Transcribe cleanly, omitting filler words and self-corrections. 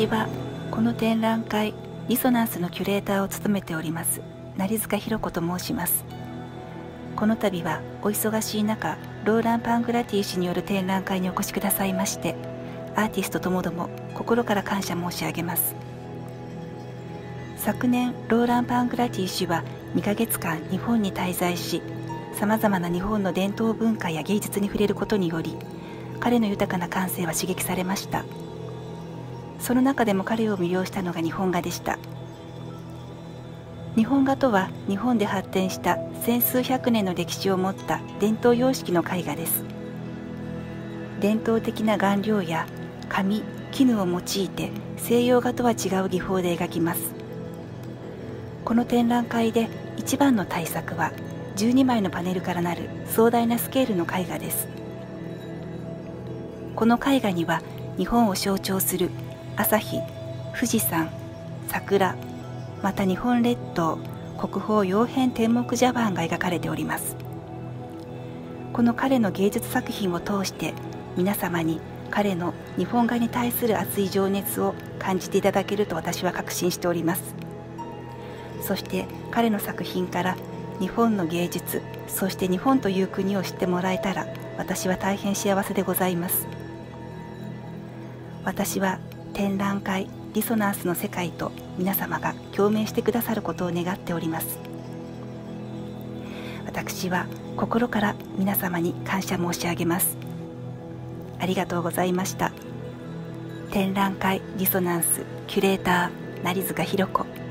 私はこの展覧会ディソナンスのキュレーターを務めております成塚弘子と申します。この度はお忙しい中、ローラン・パングラティ氏による展覧会にお越しくださいまして、アーティストともども心から感謝申し上げます。昨年ローラン・パングラティ氏は2ヶ月間日本に滞在し、さまざまな日本の伝統文化や芸術に触れることにより、彼の豊かな感性は刺激されました。その中でも彼を魅了したのが日本画でした。日本画とは日本で発展した千数百年の歴史を持った伝統様式の絵画です。伝統的な顔料や紙、絹を用いて西洋画とは違う技法で描きます。この展覧会で一番の大作は12枚のパネルからなる壮大なスケールの絵画です。この絵画には日本を象徴する朝日、富士山、桜、また日本列島、国宝曜変天目茶碗が描かれております。この彼の芸術作品を通して皆様に彼の日本画に対する熱い情熱を感じていただけると私は確信しております。そして彼の作品から日本の芸術、そして日本という国を知ってもらえたら私は大変幸せでございます。私は展覧会ディソナンスの世界と皆様が共鳴してくださることを願っております。私は心から皆様に感謝申し上げます。ありがとうございました。展覧会ディソナンスキュレーター成塚弘子。